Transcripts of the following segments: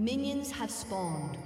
Minions have spawned.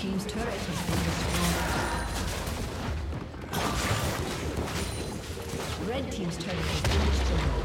team's turret has been destroyed. Red team's turret has been destroyed.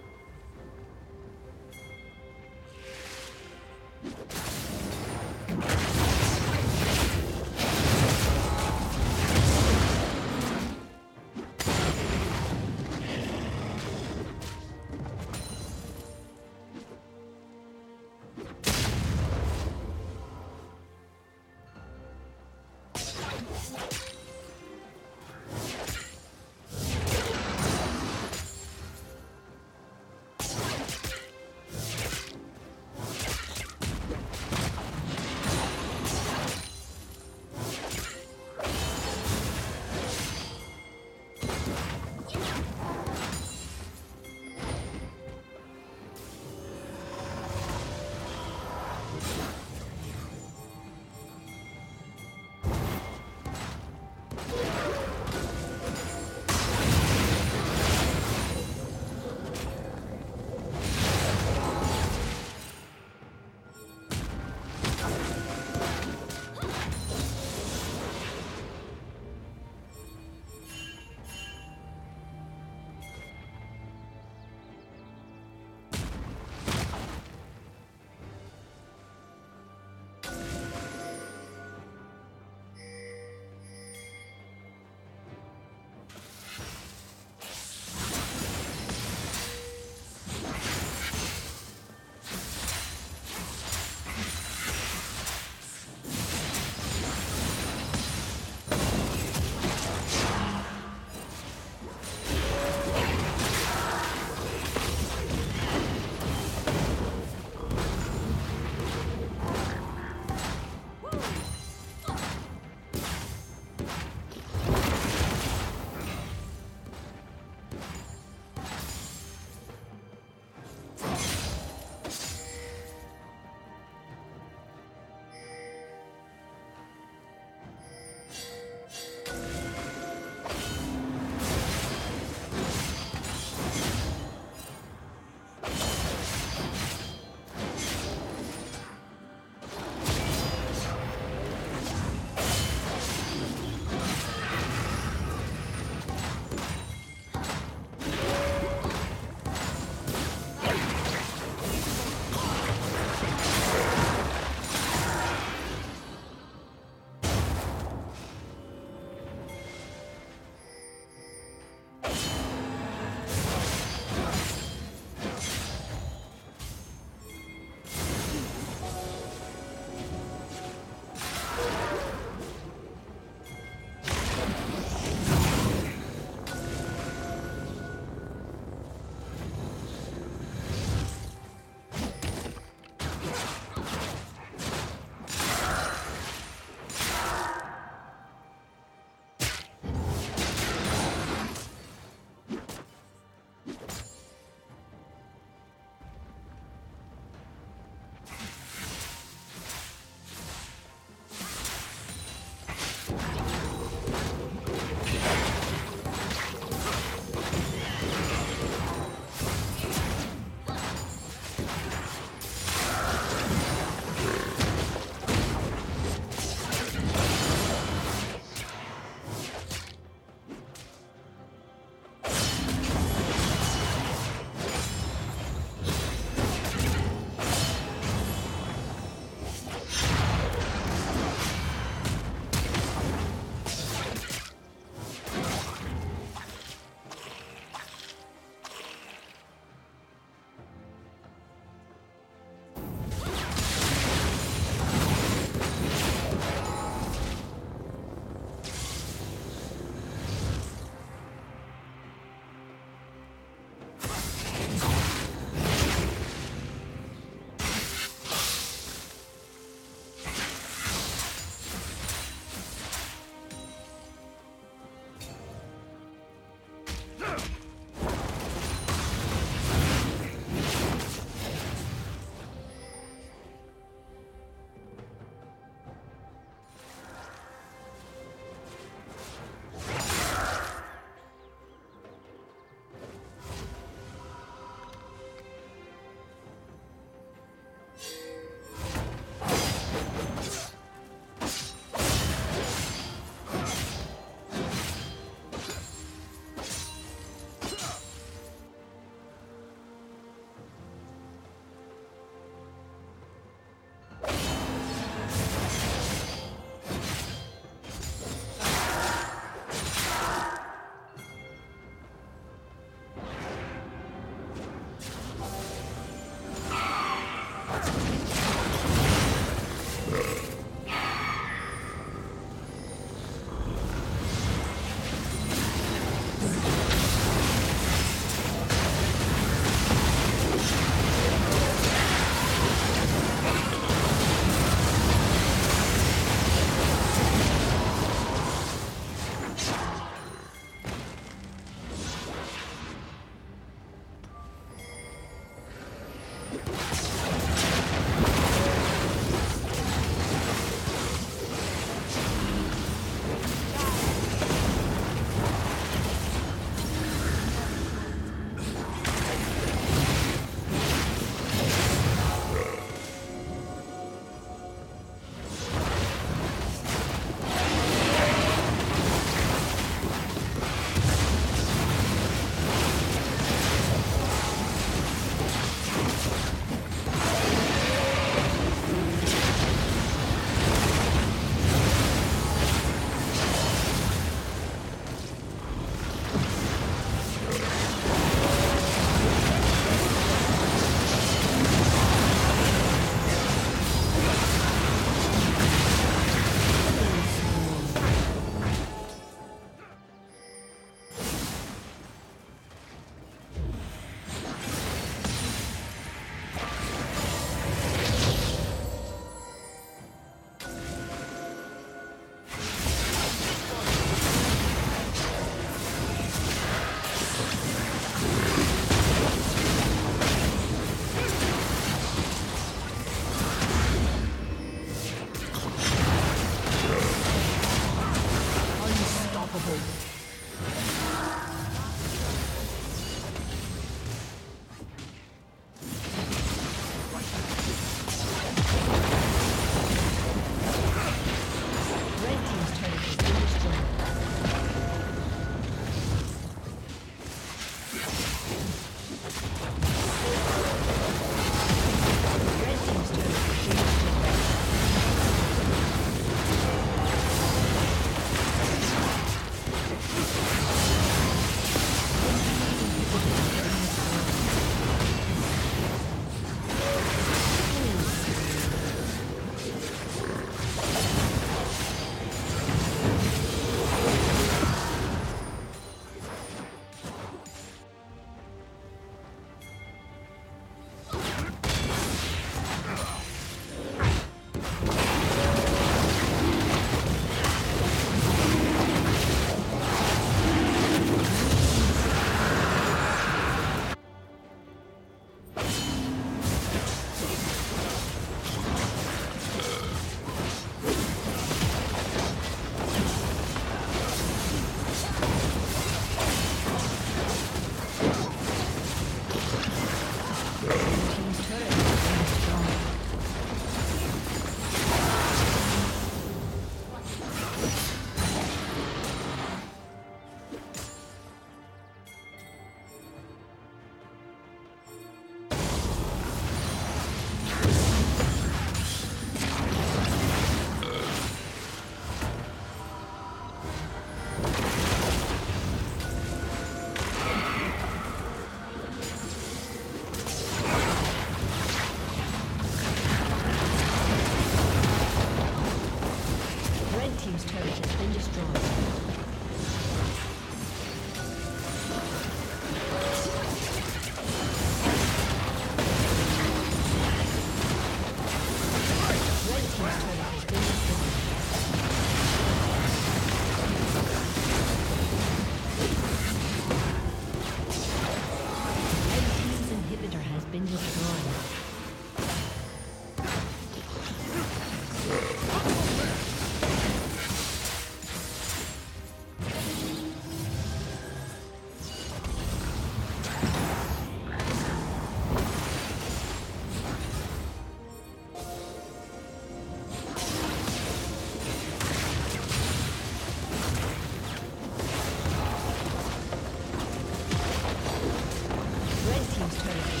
team's turret.